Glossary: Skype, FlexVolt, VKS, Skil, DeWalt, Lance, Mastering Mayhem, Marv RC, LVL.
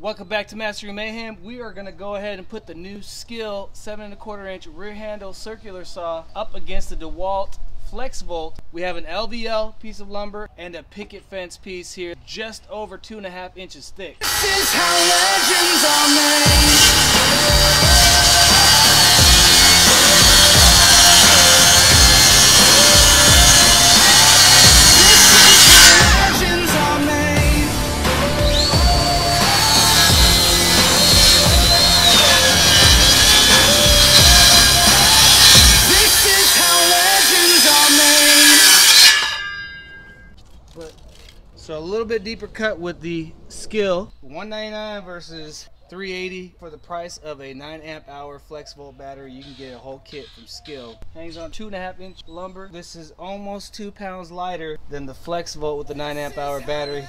Welcome back to Mastering Mayhem. We are going to go ahead and put the new Skil 7 1/4 inch rear handle circular saw up against the DeWalt FlexVolt. We have an LVL piece of lumber and a picket fence piece here, just over 2.5 inches thick. This is how legends are So a little bit deeper cut with the Skil. $199 versus $380 for the price of a 9 amp hour FlexVolt battery. You can get a whole kit from Skil. Hangs on 2.5 inch lumber. This is almost 2 pounds lighter than the FlexVolt with the 9 amp hour battery.